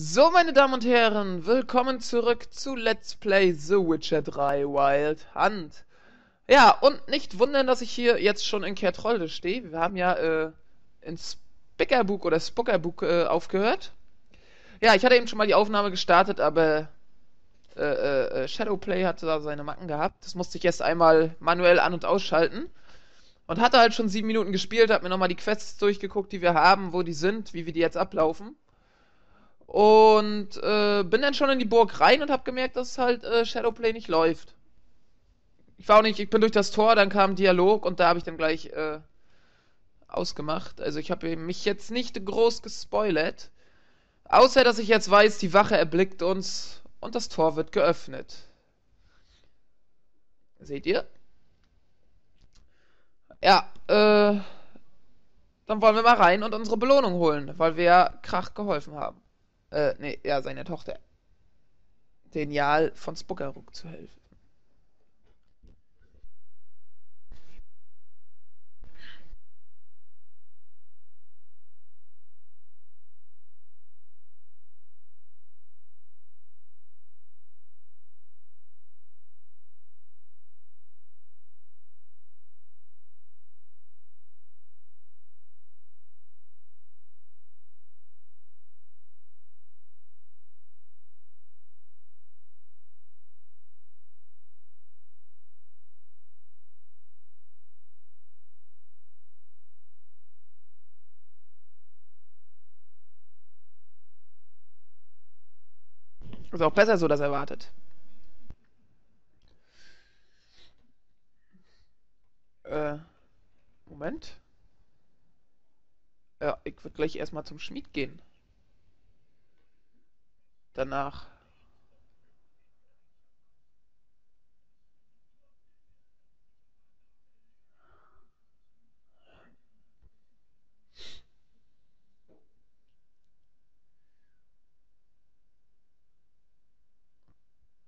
So, meine Damen und Herren, willkommen zurück zu Let's Play The Witcher 3 Wild Hunt. Ja, und nicht wundern, dass ich hier jetzt schon in Kaer Trolde stehe. Wir haben ja in Spickerbook oder Spookerbook aufgehört. Ja, ich hatte eben schon mal die Aufnahme gestartet, aber Shadowplay hatte da seine Macken gehabt. Das musste ich erst einmal manuell an- und ausschalten. Und hatte halt schon 7 Minuten gespielt, hab mir nochmal die Quests durchgeguckt, die wir haben, wo die sind, wie wir die jetzt ablaufen. Und bin dann schon in die Burg rein und habe gemerkt, dass halt Shadowplay nicht läuft. Ich bin durch das Tor, dann kam Dialog und da habe ich dann gleich ausgemacht. Also ich habe mich jetzt nicht groß gespoilert. Außer, dass ich jetzt weiß, die Wache erblickt uns und das Tor wird geöffnet. Seht ihr? Ja, dann wollen wir mal rein und unsere Belohnung holen, weil wir ja Krach geholfen haben. Seiner Tochter. Den Jarl von Spookerbook zu helfen. Ist auch besser so, dass er wartet. Moment. Ja, ich würde gleich erstmal zum Schmied gehen. Danach.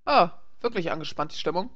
Ah, wirklich angespannt die Stimmung.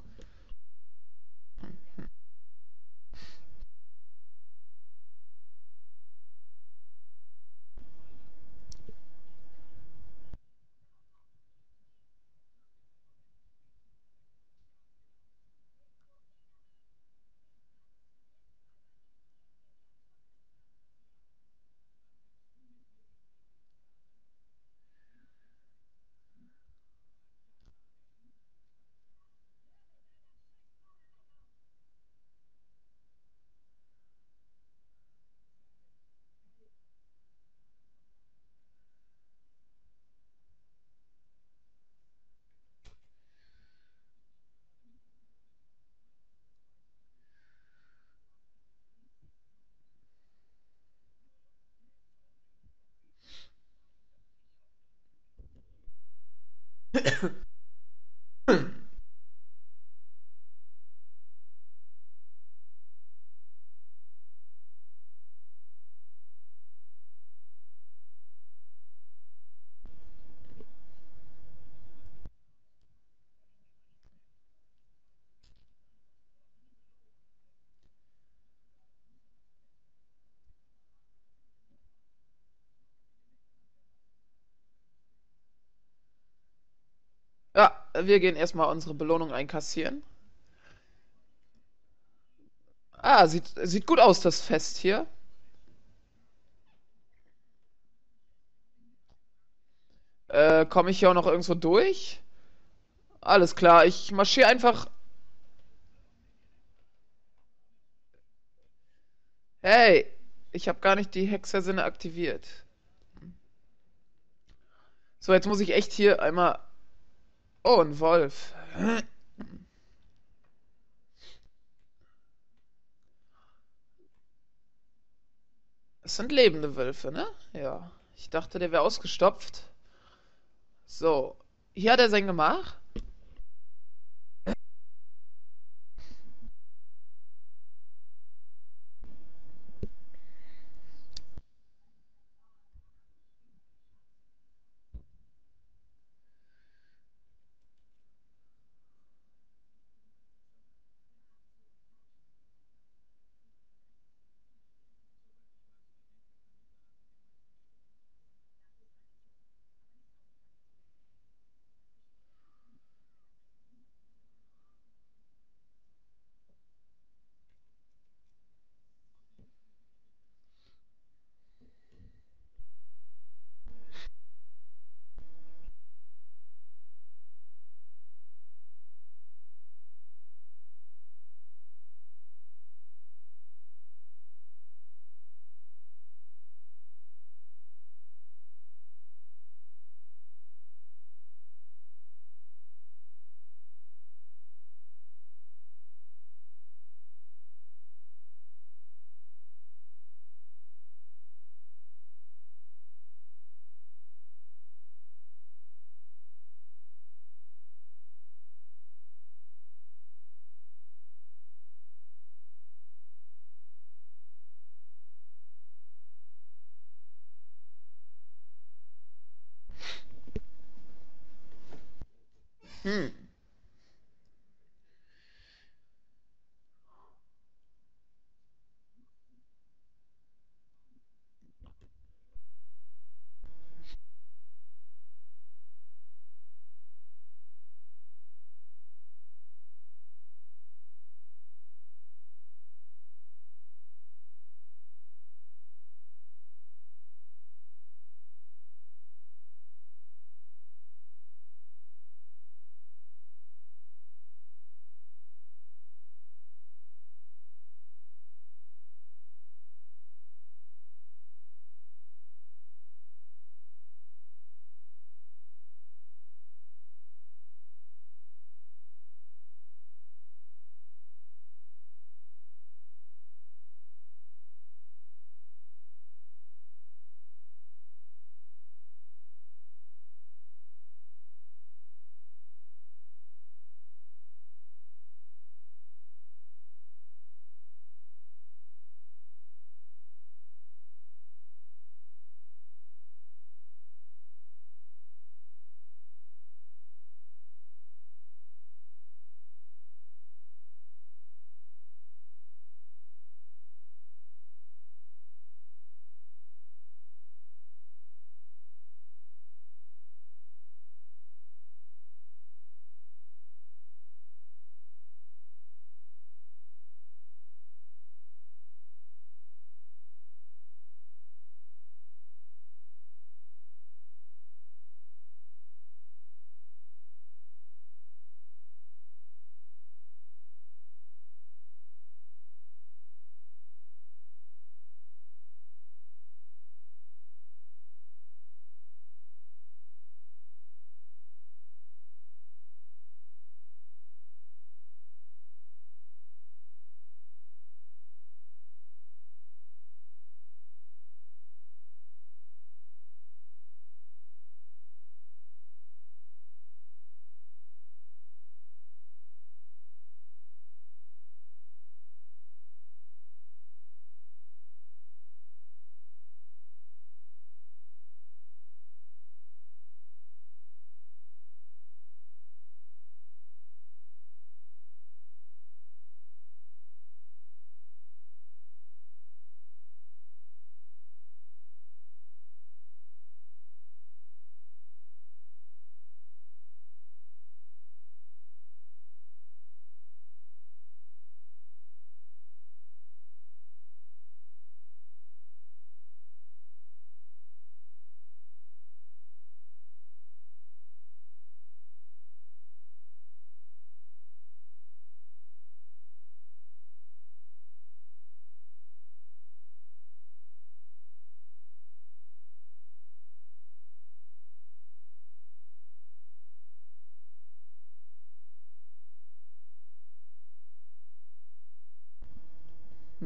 Ja, wir gehen erstmal unsere Belohnung einkassieren. Ah, sieht gut aus, das Fest hier. Komme ich hier auch noch irgendwo durch? Alles klar, ich marschiere einfach... Hey, ich habe gar nicht die Hexersinne aktiviert. So, jetzt muss ich echt hier einmal... Oh, ein Wolf. Es sind lebende Wölfe, ne? Ja. Ich dachte, der wäre ausgestopft. So. Hier hat er sein Gemach.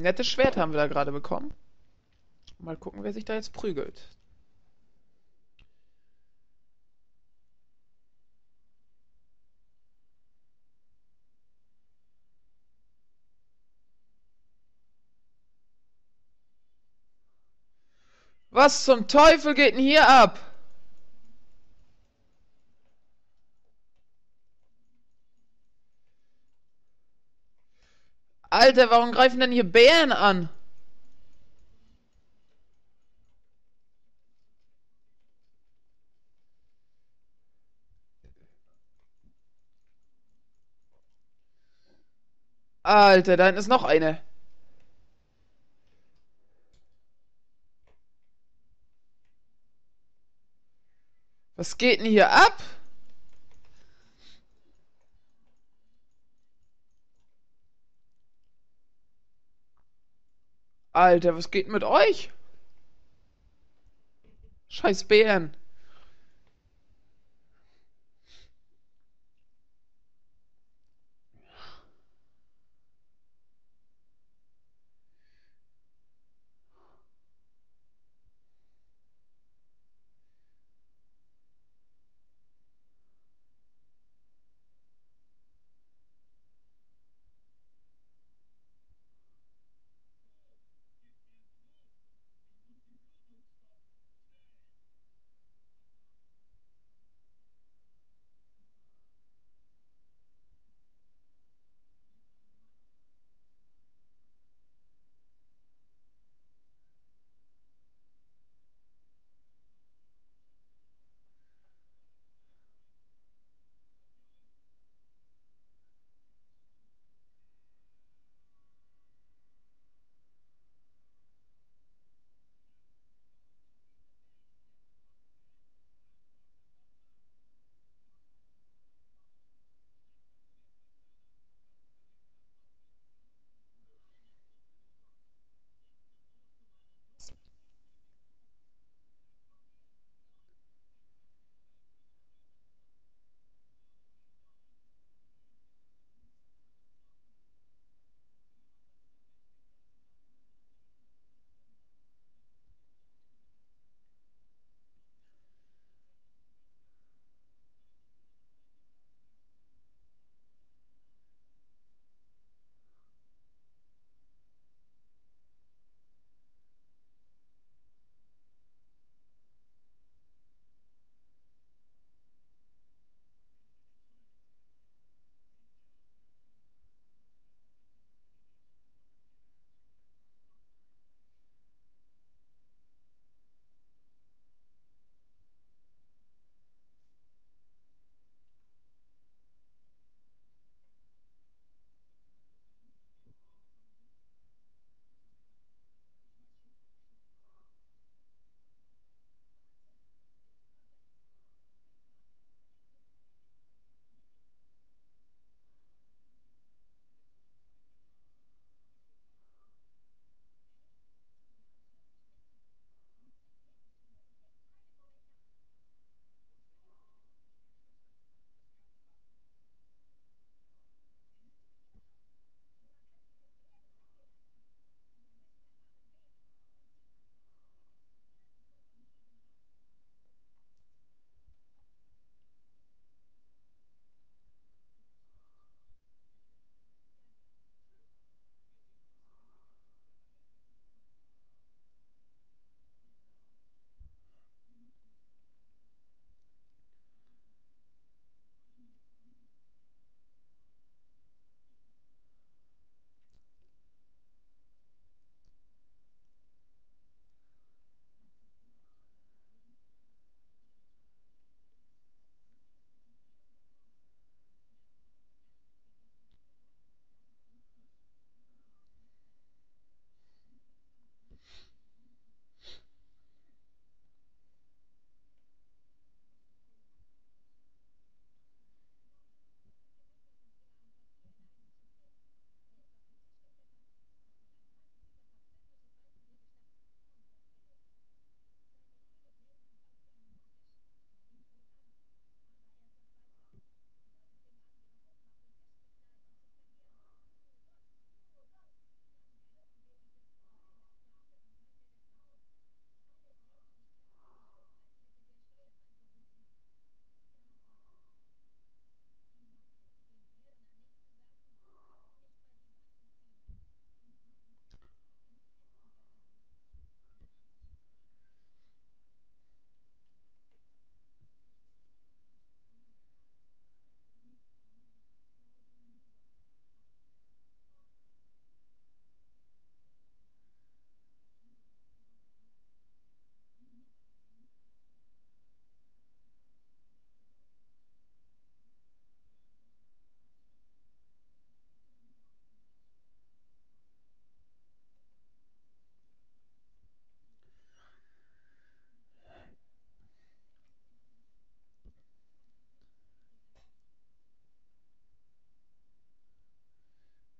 Nettes Schwert haben wir da gerade bekommen. Mal gucken, wer sich da jetzt prügelt. Was zum Teufel geht denn hier ab? Alter, warum greifen denn hier Bären an? Alter, da hinten ist noch eine. Was geht denn hier ab? Alter, was geht mit euch? Scheiß Bären.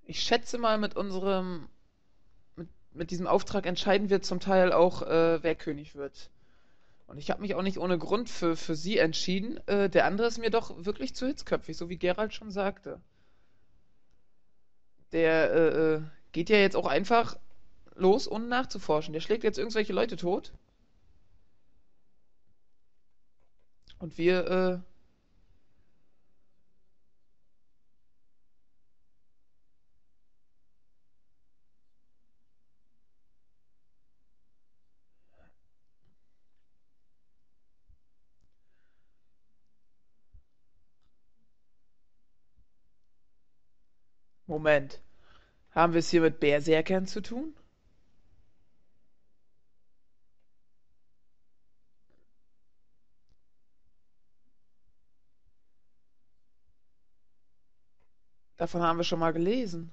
Ich schätze mal, mit diesem Auftrag entscheiden wir zum Teil auch, wer König wird. Und ich habe mich auch nicht ohne Grund für sie entschieden. Der andere ist mir doch wirklich zu hitzköpfig, so wie Geralt schon sagte. Der geht ja jetzt auch einfach los, ohne nachzuforschen. Der schlägt jetzt irgendwelche Leute tot. Und wir, Moment. Haben wir es hier mit Bärsäkern zu tun? Davon haben wir schon mal gelesen.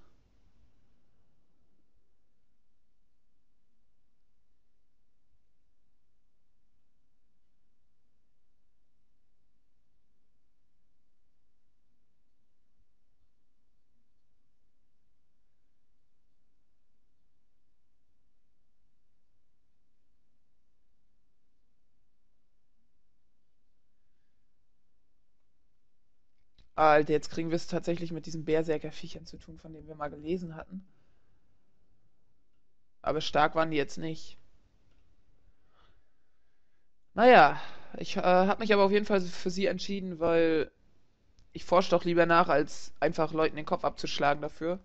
Alter, jetzt kriegen wir es tatsächlich mit diesen Bärsäker-Viechern zu tun, von denen wir mal gelesen hatten. Aber stark waren die jetzt nicht. Naja, ich habe mich aber auf jeden Fall für sie entschieden, weil ich forsche doch lieber nach, als einfach Leuten den Kopf abzuschlagen dafür.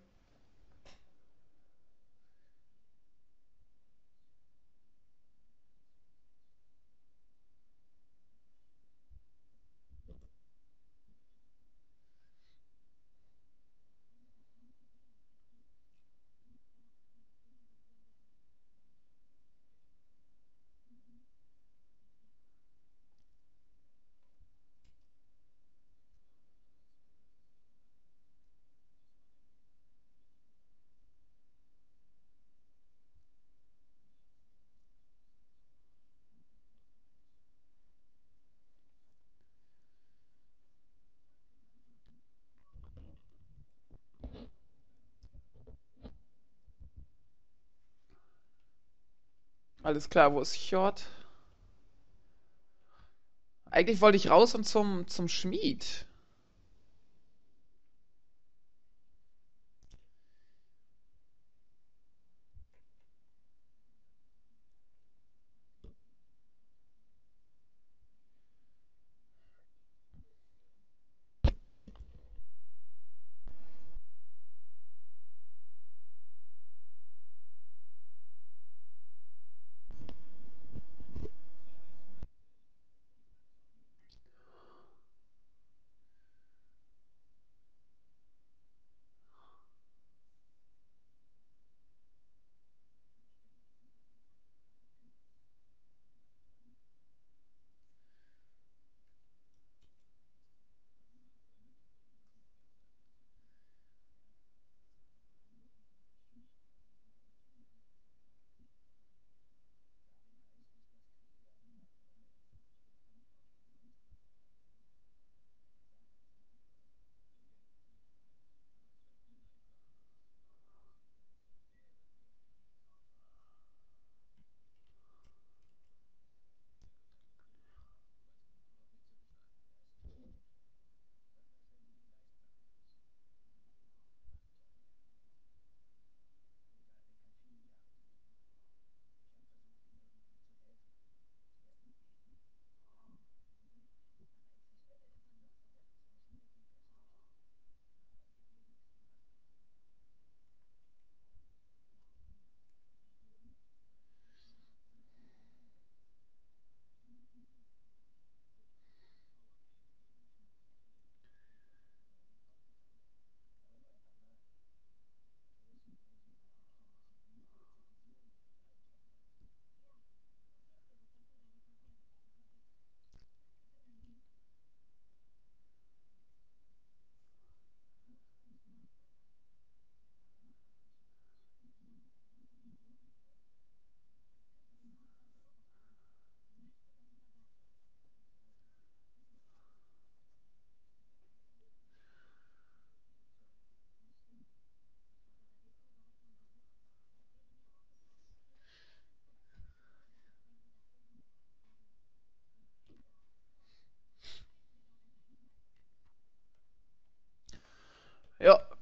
Alles klar, wo ist Hjord? Eigentlich wollte ich raus und zum Schmied.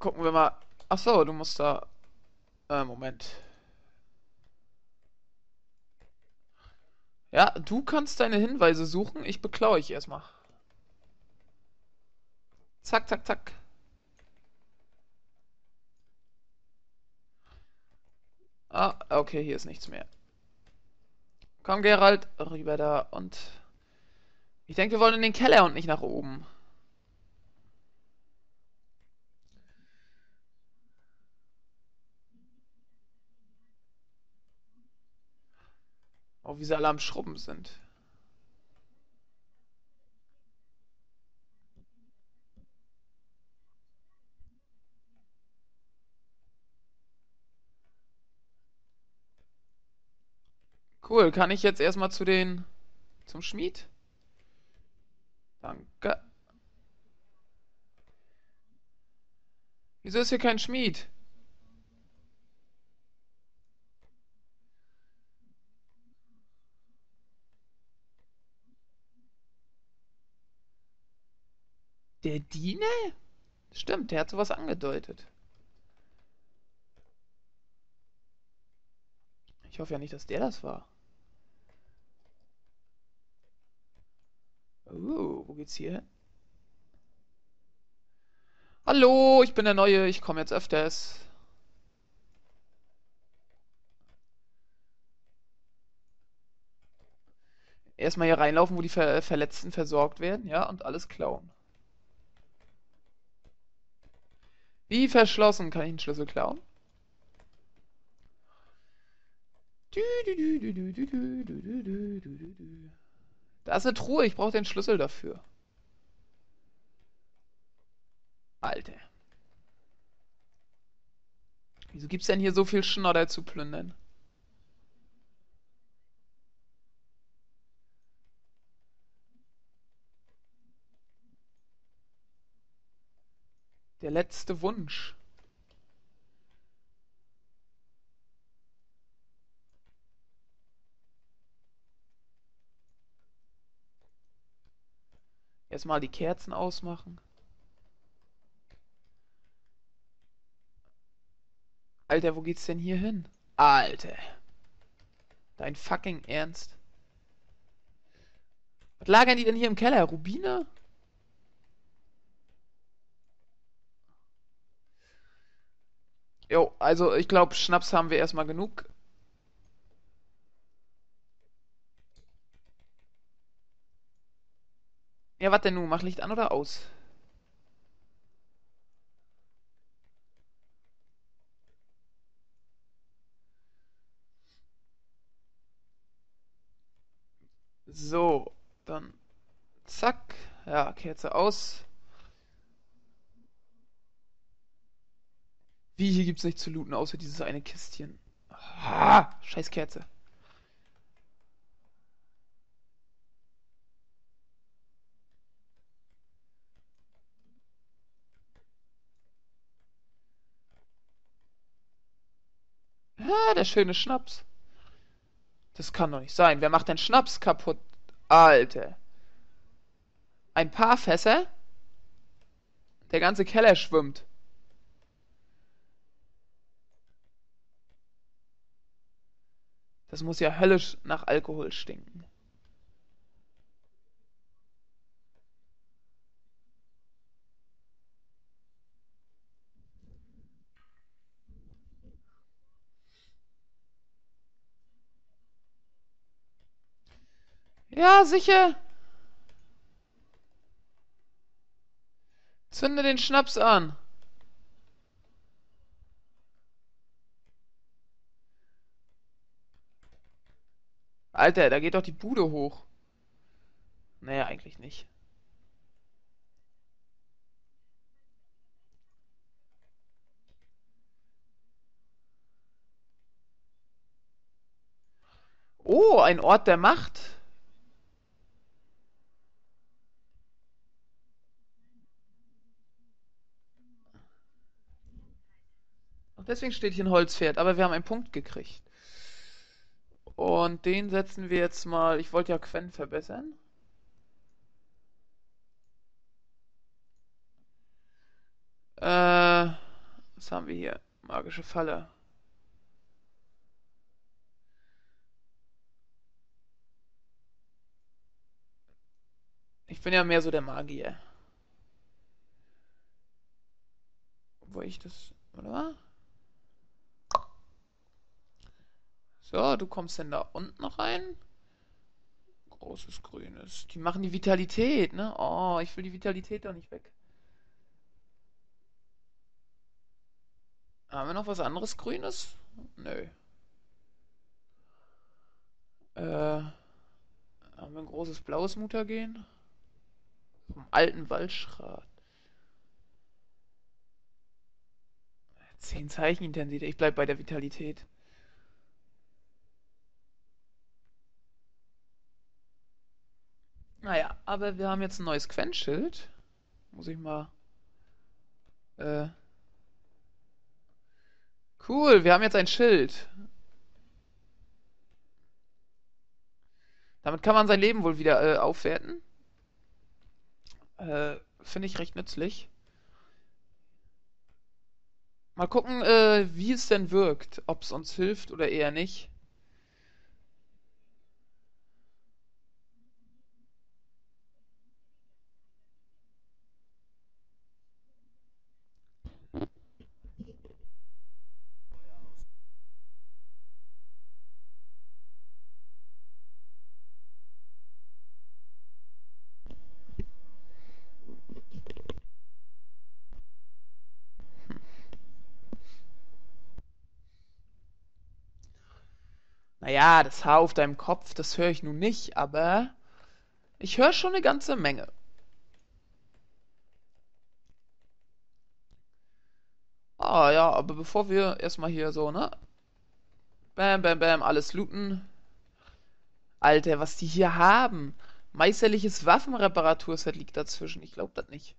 gucken wir mal. Achso, du musst da... Moment. Ja, du kannst deine Hinweise suchen. Ich beklaue ich erstmal. Zack, zack, zack. Ah, okay, hier ist nichts mehr. Komm, Geralt, rüber da und... Ich denke, wir wollen in den Keller und nicht nach oben. Oh, wie sie alle am Schrubben sind. Cool, kann ich jetzt erstmal zu den... zum Schmied? Danke. Wieso ist hier kein Schmied? Der Diener? Stimmt, der hat sowas angedeutet. Ich hoffe ja nicht, dass der das war. Wo geht's hier hin? Hallo, ich bin der Neue, ich komme jetzt öfters. Erstmal hier reinlaufen, wo die Verletzten versorgt werden, ja, und alles klauen. Wie verschlossen, kann ich einen Schlüssel klauen? Da ist eine Truhe, ich brauche den Schlüssel dafür. Alter. Wieso gibt's denn hier so viel Schnodder zu plündern? Der letzte Wunsch. Erstmal die Kerzen ausmachen. Alter, wo geht's denn hier hin? Alter. Dein fucking Ernst. Was lagern die denn hier im Keller? Rubine? Jo, also ich glaube, Schnaps haben wir erstmal genug. Ja, was denn nun? Mach Licht an oder aus? So, dann zack. Ja, Kerze aus. Wie, hier gibt's nichts zu looten, außer dieses eine Kistchen. Ah, scheiß Kerze. Ah, der schöne Schnaps. Das kann doch nicht sein. Wer macht denn Schnaps kaputt? Alter. Ein paar Fässer? Der ganze Keller schwimmt. Das muss ja höllisch nach Alkohol stinken. Ja, sicher. Zünde den Schnaps an. Alter, da geht doch die Bude hoch. Naja, eigentlich nicht. Oh, ein Ort der Macht. Und deswegen steht hier ein Holzpferd, aber wir haben einen Punkt gekriegt. Und den setzen wir jetzt mal... Ich wollte ja Quen verbessern. Was haben wir hier? Magische Falle. Ich bin ja mehr so der Magier. Obwohl ich das... Oder? So, du kommst denn da unten noch rein? Großes Grünes. Die machen die Vitalität, ne? Oh, ich will die Vitalität doch nicht weg. Haben wir noch was anderes Grünes? Nö. Haben wir ein großes blaues Muttergehen? Vom alten Waldschrat. 10 Zeichenintensität. Ich bleib bei der Vitalität. Naja, aber wir haben jetzt ein neues Quenzschild. Muss ich mal... Cool, wir haben jetzt ein Schild. Damit kann man sein Leben wohl wieder aufwerten. Finde ich recht nützlich. Mal gucken, wie es denn wirkt. Ob es uns hilft oder eher nicht. Ja, das Haar auf deinem Kopf, das höre ich nun nicht, aber ich höre schon eine ganze Menge. Ah ja, aber bevor wir erstmal hier so, ne? Bam, bam, bam, alles looten. Alter, was die hier haben. Meisterliches Waffenreparaturset liegt dazwischen. Ich glaube das nicht.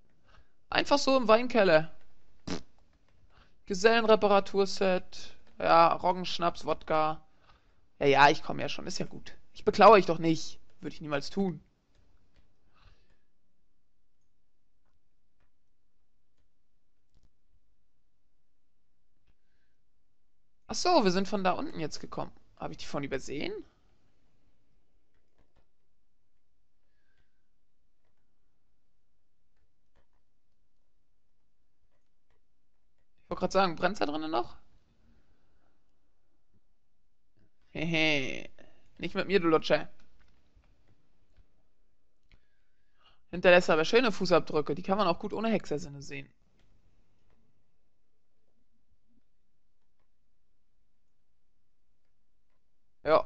Einfach so im Weinkeller. Pff. Gesellenreparaturset. Ja, Roggenschnaps, Wodka. Ja, ja, ich komme ja schon, ist ja gut. Ich beklaue euch doch nicht. Würde ich niemals tun. Ach so, wir sind von da unten jetzt gekommen. Habe ich die vorhin übersehen? Ich wollte gerade sagen, brennt's da drinnen noch? Hehe. Nicht mit mir, du Lutscher. Hinterlässt aber schöne Fußabdrücke. Die kann man auch gut ohne Hexersinne sehen. Ja.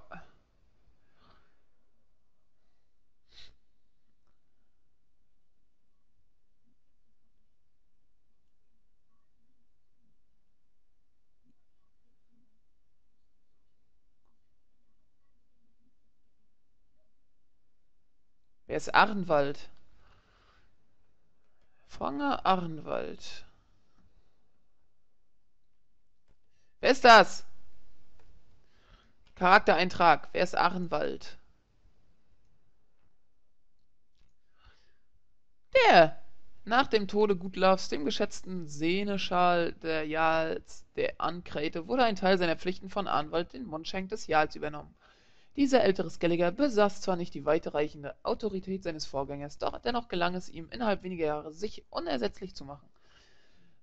Wer ist Arnvald? Fange Arnvald. Wer ist das? Charaktereintrag. Wer ist Arnvald? Der nach dem Tode Gutlaufs, dem geschätzten Sehneschal der Jarls, der Ankräte, wurde ein Teil seiner Pflichten von Arnvald, den Mundschenk des Jarls, übernommen. Dieser ältere Skellige besaß zwar nicht die weitreichende Autorität seines Vorgängers, doch dennoch gelang es ihm, innerhalb weniger Jahre sich unersetzlich zu machen.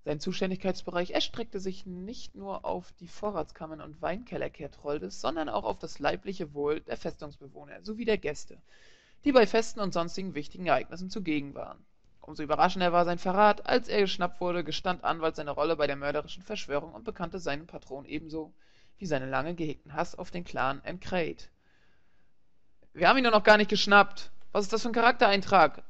Sein Zuständigkeitsbereich erstreckte sich nicht nur auf die Vorratskammern und Weinkeller Kaer Troldes, sondern auch auf das leibliche Wohl der Festungsbewohner sowie der Gäste, die bei Festen und sonstigen wichtigen Ereignissen zugegen waren. Umso überraschender war sein Verrat, als er geschnappt wurde, gestand Arnvald seine Rolle bei der mörderischen Verschwörung und bekannte seinen Patron ebenso wie seinen lange gehegten Hass auf den Clan Encrate. Wir haben ihn doch noch gar nicht geschnappt. Was ist das für ein Charaktereintrag?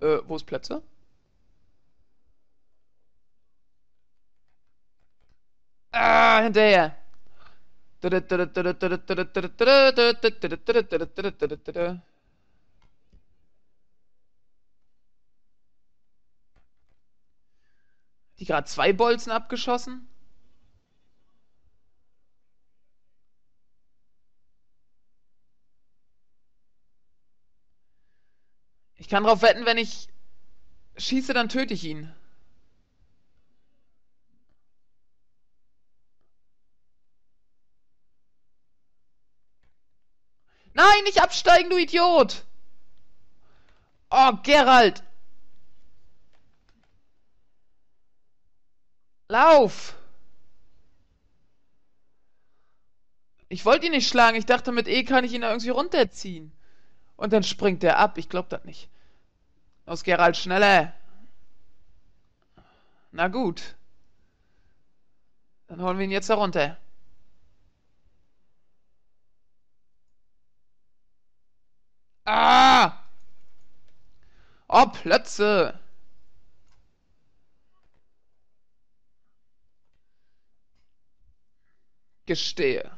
Wo ist Plätze? Ah, hinterher. Die gerade 2 Bolzen abgeschossen? Ich kann drauf wetten, wenn ich schieße, dann töte ich ihn. Nein, nicht absteigen, du Idiot! Oh, Geralt! Lauf! Ich wollte ihn nicht schlagen. Ich dachte, mit E kann ich ihn da irgendwie runterziehen. Und dann springt er ab. Ich glaube das nicht. Los, Geralt, schneller! Na gut. Dann holen wir ihn jetzt da runter. Ah! Oh, Plötze! Gestehe.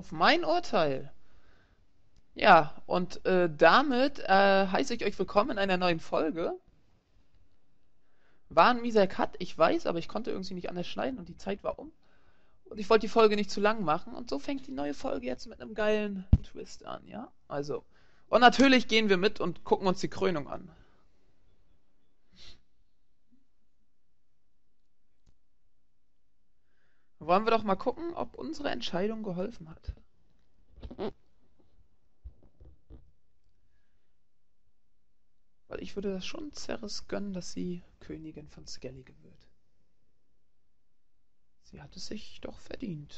auf mein Urteil. Ja, und damit heiße ich euch willkommen in einer neuen Folge. War ein mieser Cut, ich weiß, aber ich konnte irgendwie nicht anders schneiden und die Zeit war um. Und ich wollte die Folge nicht zu lang machen und so fängt die neue Folge jetzt mit einem geilen Twist an, ja? Also, und natürlich gehen wir mit und gucken uns die Krönung an. Wollen wir doch mal gucken, ob unsere Entscheidung geholfen hat. Weil ich würde das schon Cerys gönnen, dass sie Königin von Skellige wird. Sie hat es sich doch verdient.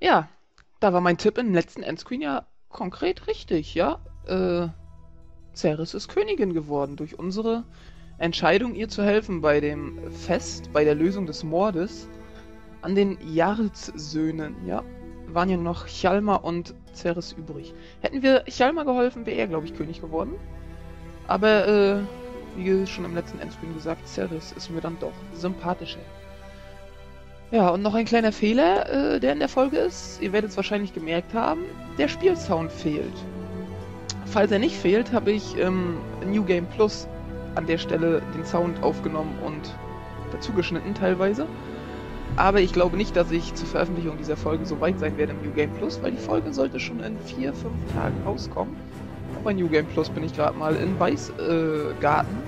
Ja, da war mein Tipp im letzten Endscreen ja konkret richtig, ja? Cerys ist Königin geworden durch unsere Entscheidung, ihr zu helfen bei dem Fest, bei der Lösung des Mordes an den Jarls Söhnen, ja? Waren ja noch Chalma und Cerys übrig. Hätten wir Chalma geholfen, wäre er, glaube ich, König geworden. Aber, wie schon im letzten Endscreen gesagt, Cerys ist mir dann doch sympathischer. Ja, und noch ein kleiner Fehler, der in der Folge ist. Ihr werdet es wahrscheinlich gemerkt haben, der Spielsound fehlt. Falls er nicht fehlt, habe ich New Game Plus an der Stelle den Sound aufgenommen und dazu geschnitten teilweise. Aber ich glaube nicht, dass ich zur Veröffentlichung dieser Folge so weit sein werde im New Game Plus, weil die Folge sollte schon in 4-5 Tagen rauskommen. Und bei New Game Plus bin ich gerade mal in Weißgarten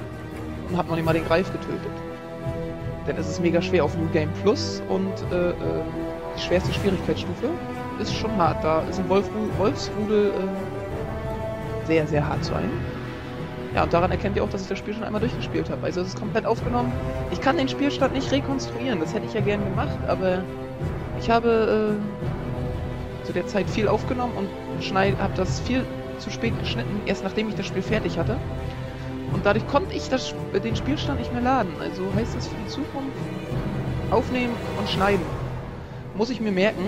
und habe noch nicht mal den Greif getötet. Denn es ist mega schwer auf New Game Plus und die schwerste Schwierigkeitsstufe ist schon hart. Da ist ein Wolfsrudel sehr, sehr hart zu einem. Ja, und daran erkennt ihr auch, dass ich das Spiel schon einmal durchgespielt habe. Also es ist komplett aufgenommen. Ich kann den Spielstand nicht rekonstruieren, das hätte ich ja gern gemacht, aber ich habe zu der Zeit viel aufgenommen und habe das viel zu spät geschnitten, erst nachdem ich das Spiel fertig hatte. Und dadurch konnte ich den Spielstand nicht mehr laden. Also heißt das für die Zukunft aufnehmen und schneiden. Muss ich mir merken.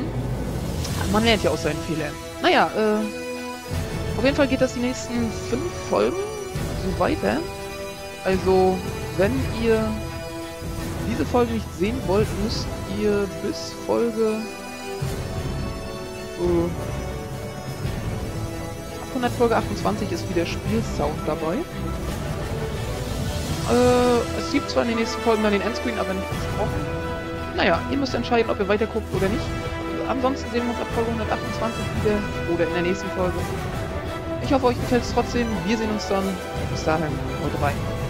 Man lernt ja aus seinen Fehlern. Naja, auf jeden Fall geht das die nächsten 5 Folgen so weiter. Also, wenn ihr diese Folge nicht sehen wollt, müsst ihr bis Folge 800, Folge 28 ist wieder Spielsound dabei. Es gibt zwar in den nächsten Folgen dann den Endscreen, aber nicht besprochen. Naja, ihr müsst entscheiden, ob ihr weiterguckt oder nicht. Ansonsten sehen wir uns ab Folge 128 wieder oder in der nächsten Folge. Ich hoffe, euch gefällt es trotzdem. Wir sehen uns dann. Bis dahin, haut rein.